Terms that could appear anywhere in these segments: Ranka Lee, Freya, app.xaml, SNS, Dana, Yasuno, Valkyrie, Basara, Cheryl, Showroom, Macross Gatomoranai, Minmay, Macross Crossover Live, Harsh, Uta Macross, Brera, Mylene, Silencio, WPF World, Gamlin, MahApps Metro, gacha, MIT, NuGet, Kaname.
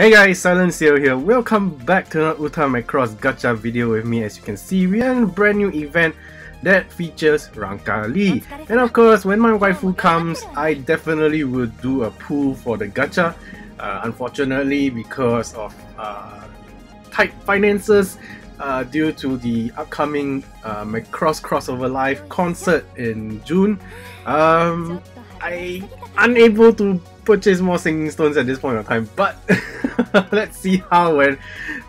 Hey guys, Silencio here. Welcome back to another Uta Macross gacha video with me. As you can see, we are in a brand new event that features Ranka Lee. And of course, when my waifu comes, I definitely will do a pull for the gacha. Unfortunately, because of tight finances due to the upcoming Macross Crossover Live concert in June, I'm unable to purchase more singing stones at this point of time, but let's see how when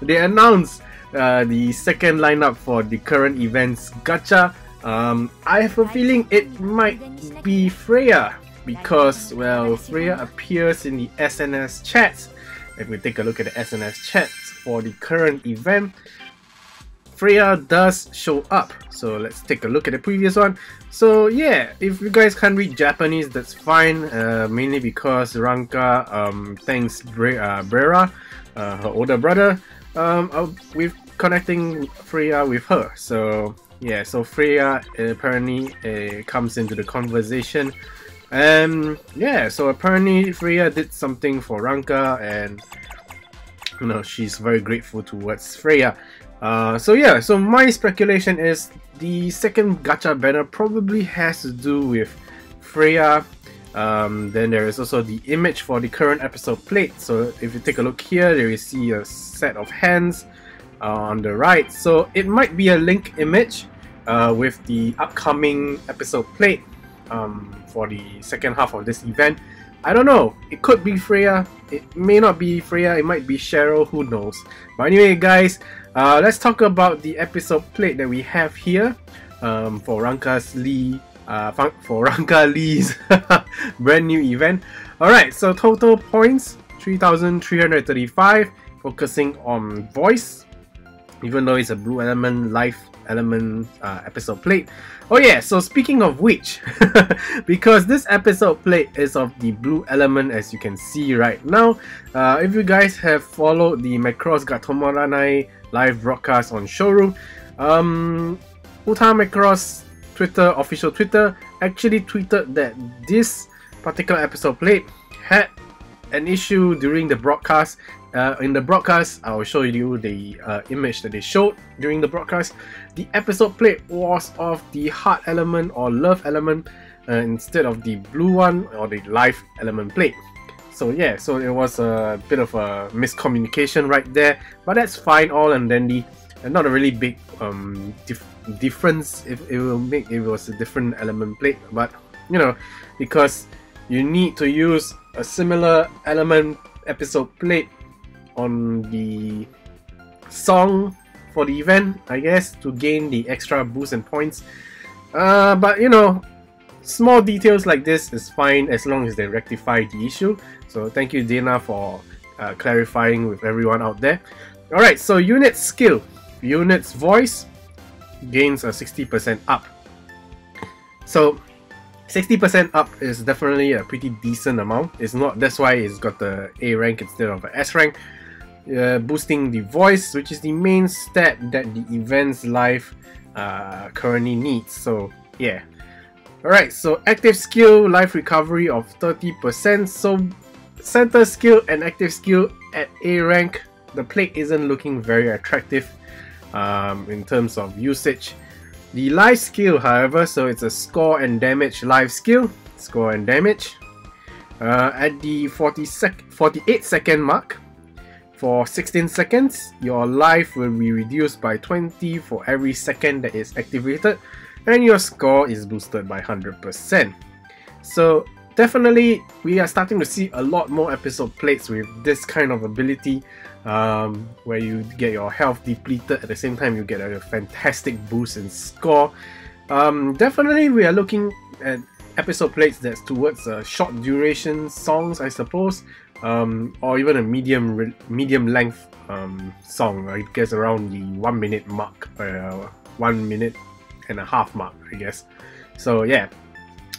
they announce the second lineup for the current events gacha. I have a feeling it might be Freya, because well, Freya appears in the SNS chats. If we take a look at the SNS chats for the current event, Freya does show up, so let's take a look at the previous one. So yeah, if you guys can't read Japanese, that's fine, mainly because Ranka thanks Brera, her older brother, with connecting Freya with her. So yeah, so Freya apparently comes into the conversation, and yeah, so apparently Freya did something for Ranka, and you know, she's very grateful towards Freya. So yeah, so my speculation is the second gacha banner probably has to do with Freya. Then there is also the image for the current episode plate. So if you take a look here, there you see a set of hands on the right. So it might be a link image with the upcoming episode plate for the second half of this event. I don't know, it could be Freya, it may not be Freya, it might be Cheryl, who knows. But anyway guys, let's talk about the episode plate that we have here for Ranka Lee's brand new event. Alright, so total points 3,335, focusing on voice, even though it's a blue element, life element episode plate. Oh yeah, so speaking of which, because this episode plate is of the blue element, as you can see right now. If you guys have followed the Macross Gatomoranai live broadcast on Showroom, Uta Macross Twitter, official Twitter, actually tweeted that this particular episode plate had an issue during the broadcast. In the broadcast, I'll show you the image that they showed during the broadcast. The episode plate was of the heart element or love element instead of the blue one or the life element plate. So yeah, so it was a bit of a miscommunication right there, but that's fine, all and dandy. And not a really big difference if it will make if it was a different element plate, but you know, because you need to use a similar element episode plate on the song for the event, I guess, to gain the extra boost and points. But you know, small details like this is fine as long as they rectify the issue. So thank you, Dana, for clarifying with everyone out there. Alright, so unit skill, unit's voice gains a 60% up. So 60% up is definitely a pretty decent amount. It's not, that's why it's got the A rank instead of the S rank. Boosting the voice, which is the main stat that the event's life currently needs. So yeah. Alright, so active skill, life recovery of 30%. So center skill and active skill at A rank, the plate isn't looking very attractive in terms of usage. The life skill, however, so it's a score and damage life skill, score and damage, at the 48 second mark. For 16 seconds, your life will be reduced by 20 for every second that is activated, and your score is boosted by 100%. So definitely, we are starting to see a lot more episode plates with this kind of ability, where you get your health depleted at the same time you get a fantastic boost in score. Definitely, we are looking at episode plates that's towards short duration songs, I suppose, or even a medium length song. I guess around the 1 minute mark, 1.5 minute mark, I guess. So yeah.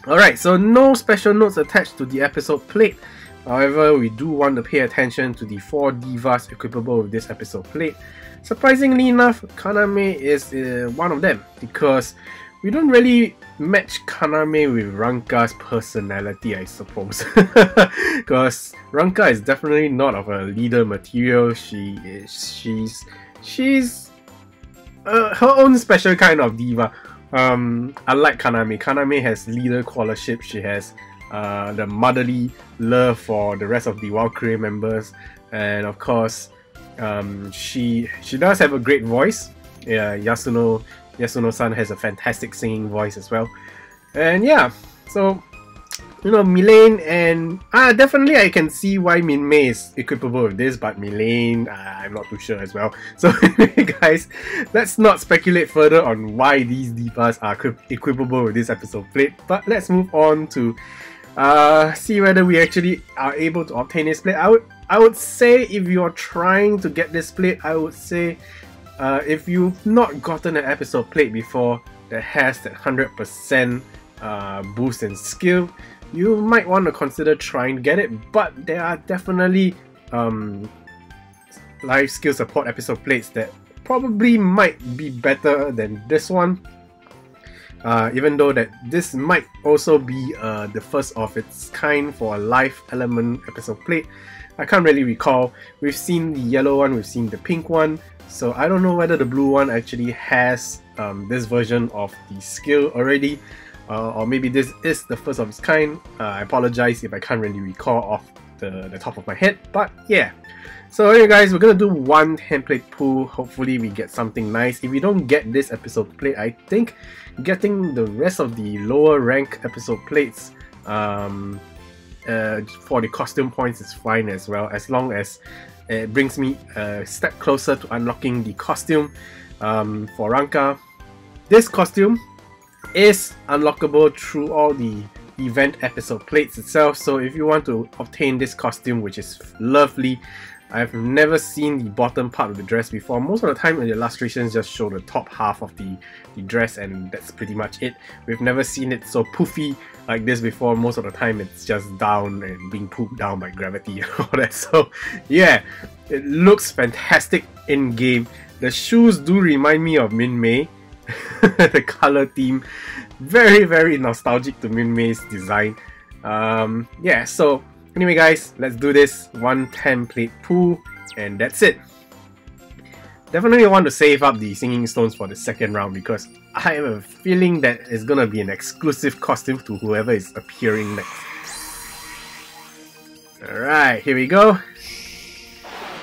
Alright, so no special notes attached to the episode plate. However, we do want to pay attention to the 4 divas equipable with this episode plate. Surprisingly enough, Kaname is one of them, because we don't really match Kaname with Ranka's personality, I suppose. Because Ranka is definitely not of a leader material. She's her own special kind of diva. Unlike Kaname, Kaname has leader qualship. She has the motherly love for the rest of the Valkyrie members, and of course, she does have a great voice. Yeah, Yasuno-san has a fantastic singing voice as well, and yeah, so you know, Mylene and definitely I can see why Minmay is equipable with this, but Mylene, I'm not too sure as well. So guys, let's not speculate further on why these divas are equipable with this episode plate, but let's move on to see whether we actually are able to obtain this plate. I would say if you're trying to get this plate, I would say if you've not gotten an episode plate before that has that 100% boost in skill, you might want to consider trying to get it, but there are definitely live skill support episode plates that probably might be better than this one. Even though that this might also be the first of its kind for a live element episode plate, I can't really recall. We've seen the yellow one, we've seen the pink one, so I don't know whether the blue one actually has this version of the skill already. Or maybe this is the first of its kind. I apologize if I can't really recall off the top of my head, but yeah. So anyway guys, we're gonna do one template pool. Hopefully we get something nice. If we don't get this episode plate, I think getting the rest of the lower rank episode plates for the costume points is fine as well, as long as it brings me a step closer to unlocking the costume for Ranka. This costume is unlockable through all the event episode plates itself, so if you want to obtain this costume, which is lovely, I've never seen the bottom part of the dress before. Most of the time the illustrations just show the top half of the dress, and that's pretty much it. We've never seen it so poofy like this before. Most of the time it's just down and being pooped down by gravity and all that, so yeah, it looks fantastic in game. The shoes do remind me of Minmay. The color theme, very, very nostalgic to Minmay's design. Yeah, so anyway guys, let's do this one template pool and that's it. Definitely want to save up the singing stones for the second round, because I have a feeling that it's gonna be an exclusive costume to whoever is appearing next. Alright, here we go.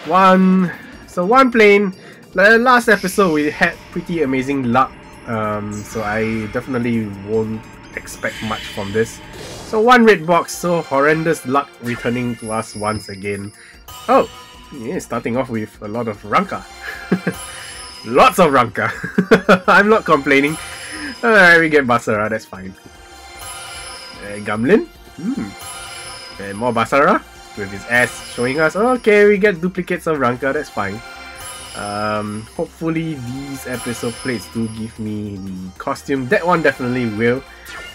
So one plane. The last episode we had pretty amazing luck, so I definitely won't expect much from this. So one red box, so horrendous luck returning to us once again. Oh, yeah, starting off with a lot of Ranka. Lots of Ranka. I'm not complaining. Alright, we get Basara, that's fine. Gamlin. And more Basara with his ass showing us. Okay, we get duplicates of Ranka, that's fine. Hopefully these episode plates do give me the costume. That one definitely will.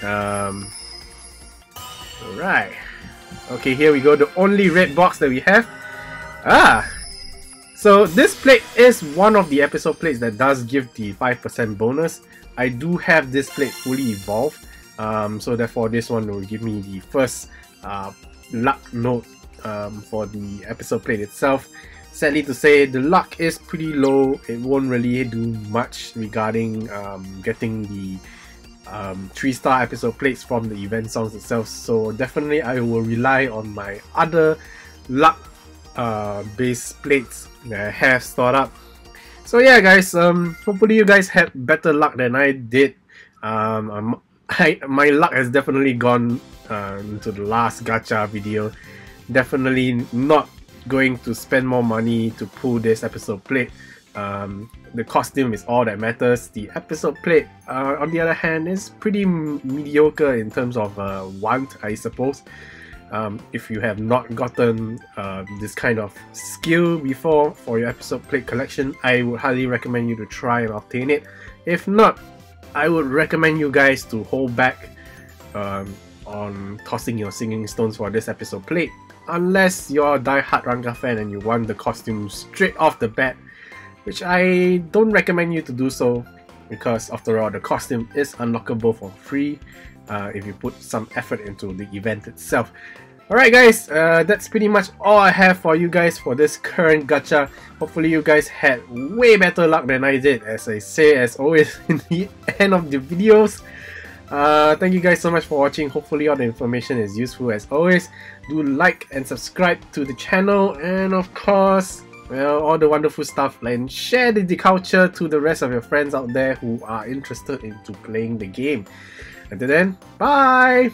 Alright. Okay, here we go. The only red box that we have. So this plate is one of the episode plates that does give the 5% bonus. I do have this plate fully evolved. So therefore this one will give me the first luck note for the episode plate itself. Sadly to say, the luck is pretty low. It won't really do much regarding getting the 3-star episode plates from the event songs itself. So definitely I will rely on my other luck based plates that I have stored up. So yeah guys, hopefully you guys had better luck than I did. My luck has definitely gone into the last gacha video. Definitely not going to spend more money to pull this episode plate. The costume is all that matters. The episode plate, on the other hand, is pretty mediocre in terms of want, I suppose. If you have not gotten this kind of skill before for your episode plate collection, I would highly recommend you to try and obtain it. If not, I would recommend you guys to hold back on tossing your singing stones for this episode plate. Unless you're a die-hard Ranka fan and you want the costume straight off the bat, which I don't recommend you to do so. because after all, the costume is unlockable for free if you put some effort into the event itself. Alright guys, that's pretty much all I have for you guys for this current gacha. Hopefully you guys had way better luck than I did, as I say as always in the end of the videos. Thank you guys so much for watching. Hopefully all the information is useful as always. Do like and subscribe to the channel, and of course, well, all the wonderful stuff, and share the culture to the rest of your friends out there who are interested into playing the game. Until then, bye!